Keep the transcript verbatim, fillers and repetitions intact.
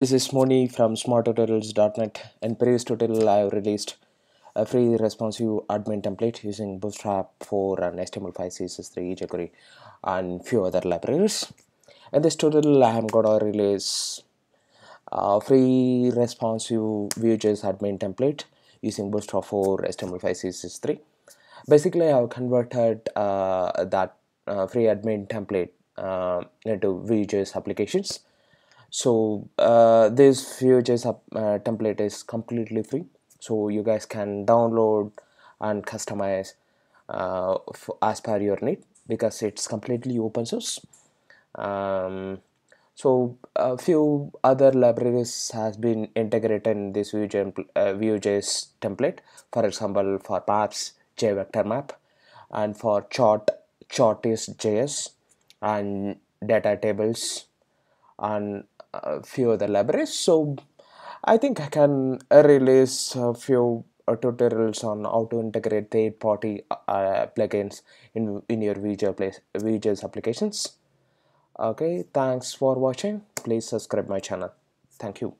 This is Moni from Smart Tutorials dot net, and previous tutorial I have released a free responsive admin template using Bootstrap for an H T M L five, C S S three, jQuery and few other libraries. In this tutorial I am going to release a free responsive Vue.js admin template using Bootstrap for H T M L five, C S S three. Basically I have converted uh, that uh, free admin template uh, into Vue.js applications. So uh, this Vue.js uh, template is completely free, so you guys can download and customize uh, as per your need, because it's completely open source. Um, so a few other libraries has been integrated in this Vue.js uh, Vue.js template. For example, for maps, JVectorMap, and for chart, Chart.js, and data tables, and a few other libraries. So I think I can release a few uh, tutorials on how to integrate third-party uh, plugins in in your Vue.js applications. Okay, thanks for watching. Please subscribe my channel. Thank you.